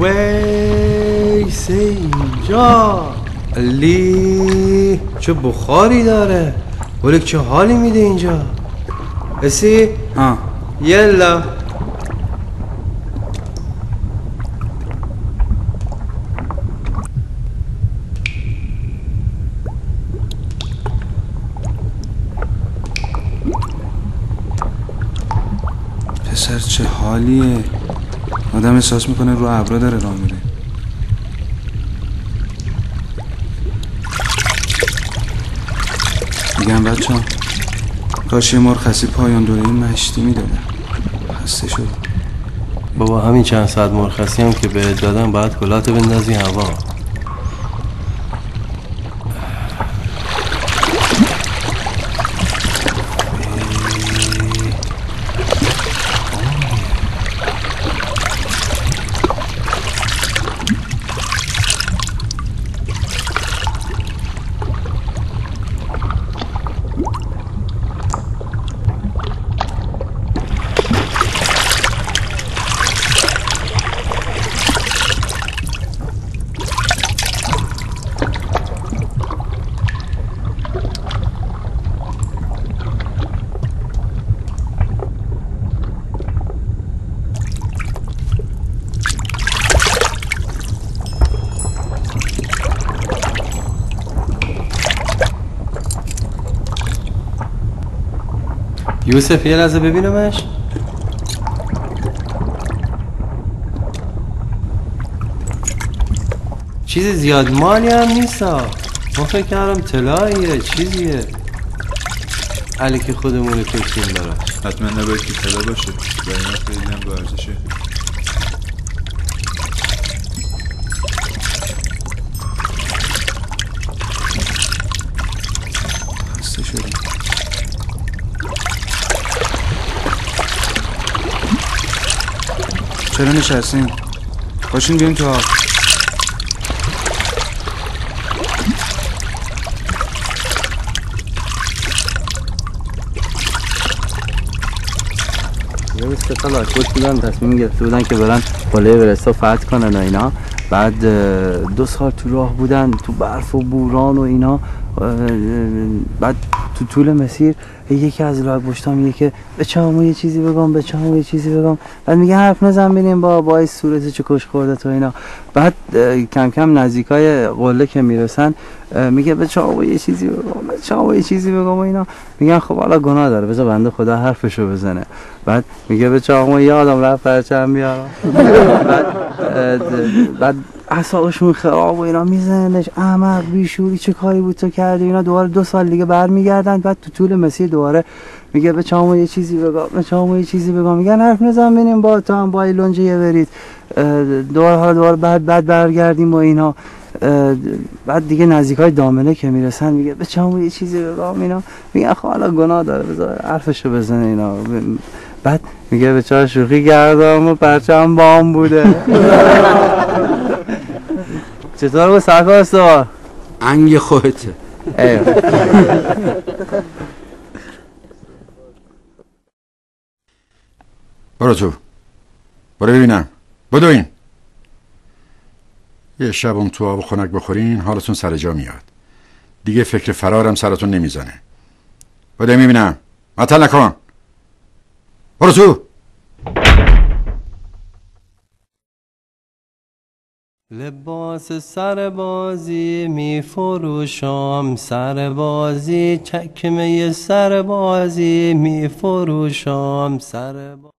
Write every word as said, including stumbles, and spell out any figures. ویسه اینجا. علی چه بخاری داره، ولی چه حالی میده اینجا. اسی ها یلا پسر چه حالیه، آدم احساس میکنه رو ابرا داره راه میره. میگم بچه ها کاش یه مرخصی پایان دوره این مشتی میدادم، خسته شد. بابا همین چند ساعت مرخصی هم که بهت دادم باید کلاتو بندازی هوا. یوسف یه لحظه ببینمش. چیز زیاد مالی هم نیست، ما فکر کردم طلاییه چیزیه. علی که خودمون کشیم داره حتما نباید که طلا باشه، باید خیلیم با ارزشه. چرا نشستیم؟ باشین بیاییم تو آب. یه سه سال آشپز بودن، تصمیم گرفته بودن که برن بالای ورستا فتح کنن و اینا. بعد دو سال تو راه بودن تو برف و بوران و اینا. بعد تو طول مسیر یکی از لاک‌پشت‌ها میگه که بچه همون یه چیزی بگم، بچه همون یه چیزی بگم. بعد میگه حرف نزن بینیم با بایی صورت چه کش خورده تو اینا. بعد کم کم نزدیکای قله که میرسن میگه بچه همون یه چیزی بگم، بچه همون یه چیزی بگم و اینا. میگن خب حالا گناه داره بذار بنده خدا حرفشو بزنه. بعد میگه بچه همون یه آدم رفت پرچم بیارم. بعد بعد اعصابشون خراب و اینا، میزنش احمق بیشوری چه کاری بود تو کردی اینا. دوباره دو سال دیگه برمیگردن. بعد تو طول مسیر دوباره میگه به چامو یه چیزی بگم، چامو یه چیزی بگم. میگن حرف نزن ببینیم با تو هم با لنجه یه برید. دوباره ها دوباره بعد بعد برگردیم با اینا. بعد دیگه نزدیکای دامنه که میرسن میگه به چامو یه چیزی بگم اینا. میگن خب حالا گناه داره بذار حرفشو بزنه اینا. بعد میگه به چا شوخی کردم و پرچم بام بوده. چطور با سرکاست دار؟ انگ خودته. برو تو برو ببینم بدو این یه شبم تو آب خنک بخورین حالتون سر جا میاد دیگه، فکر فرارم سرتون نمیزنه. بدو میبینم مطل نکن. برو تو. لباس سربازی می فروشم، سربازی چکمه سربازی می فروشم، سربازی